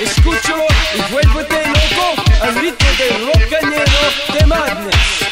Escúchalo y vuélvete loco al ritmo del rock cañero de Madness.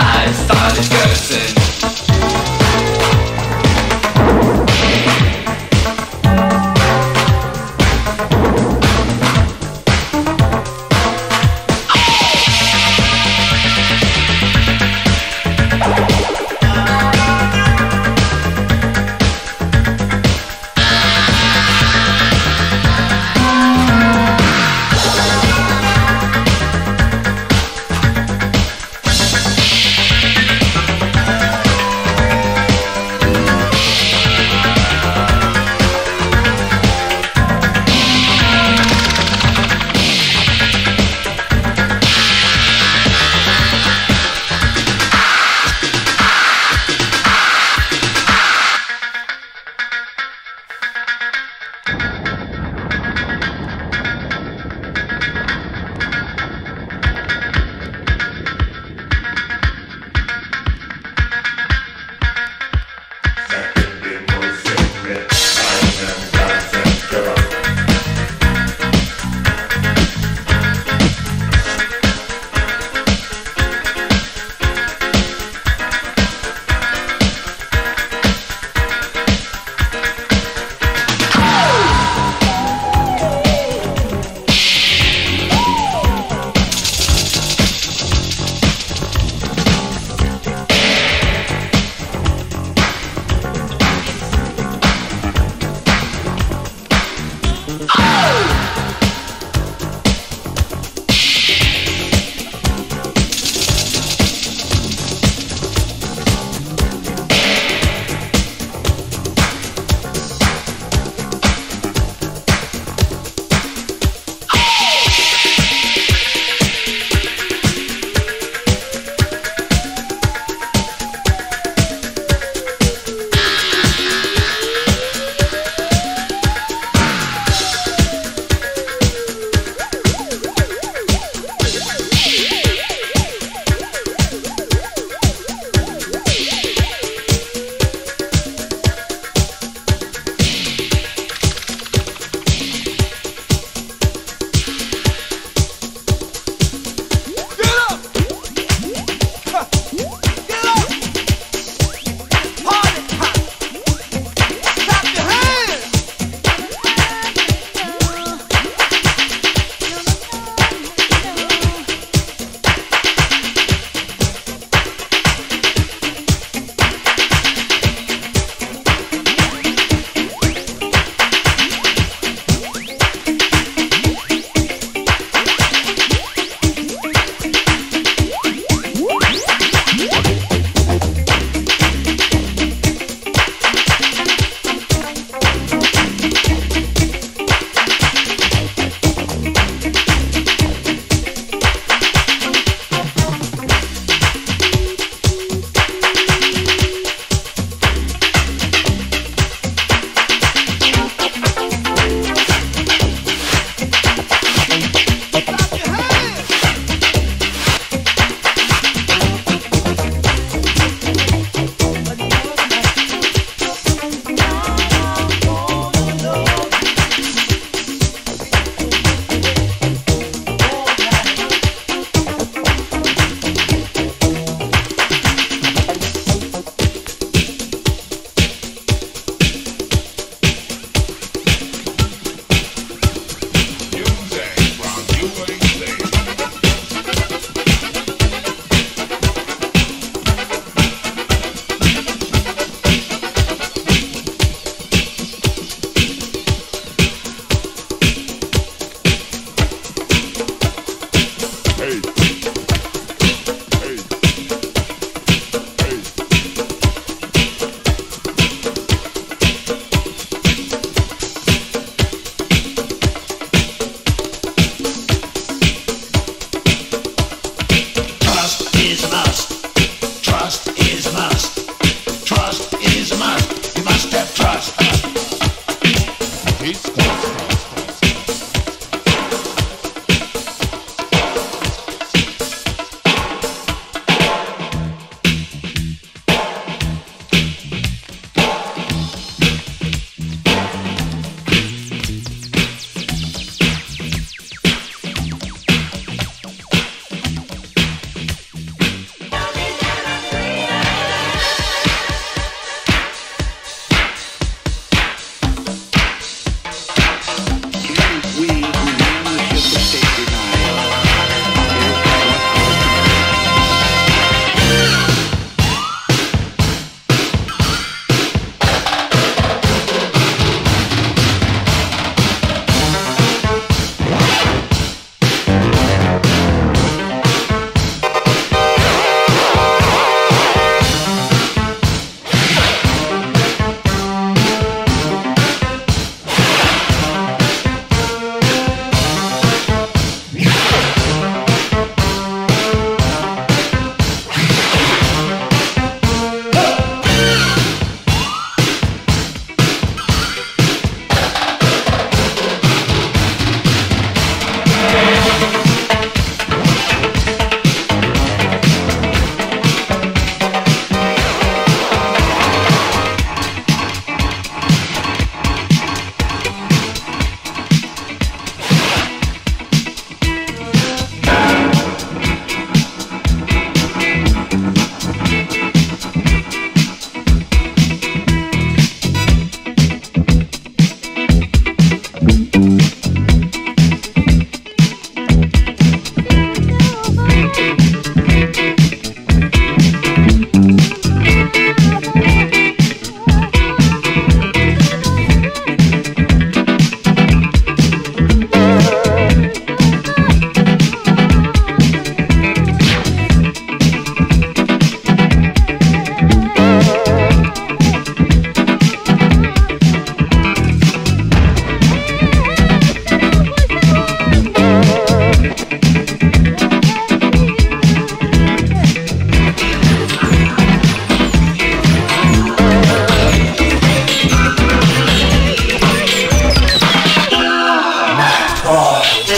I started cursing.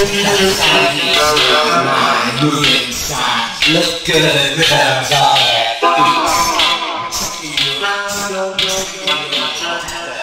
Look good, all that.